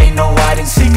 Ain't no hide and seek,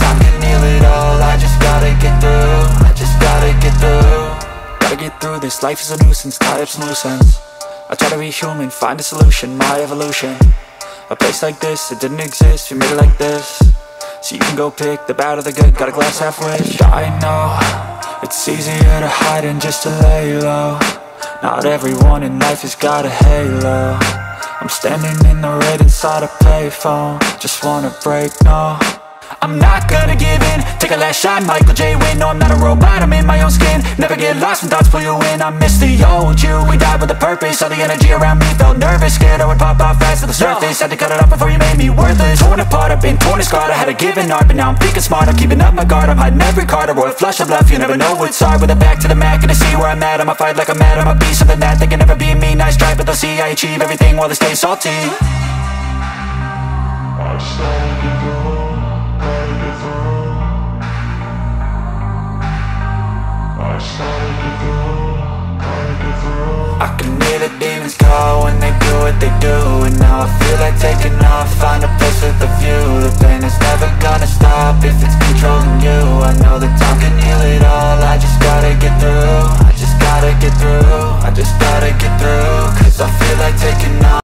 time can heal it all, I just gotta get through. Gotta get through this, life is a nuisance, tie up some loose ends. I try to be human, find a solution, my evolution. A place like this, it didn't exist, we made it like this. So you can go pick the bad or the good, got a glass half wish. I know, it's easier to hide than just to lay low. Not everyone in life has got a halo. I'm standing in the red inside a payphone, just wanna break, no. I'm not gonna give in, take a last shot, Michael J. Win. No, I'm not a robot, I'm in my own skin. Never get lost when thoughts pull you in. I miss the old you, we died with a purpose. All the energy around me felt nervous, scared I would pop out fast to the surface. Had to cut it off before you made me worthless. Torn apart, I've been torn and scarred. I had a given art, but now I'm thinking smart. I'm keeping up my guard, I'm hiding every card. A royal flush of love, you never know what's hard. With a back to the mat, gonna see where I'm at. I'ma fight like I'm mad, I'ma be something that they can never be me. Nice try, but they'll see I achieve everything while they stay salty. I started to grow. I can hear the demons call when they do what they do, and now I feel like taking off, find a place with a view. The pain is never gonna stop if it's controlling you. I know the time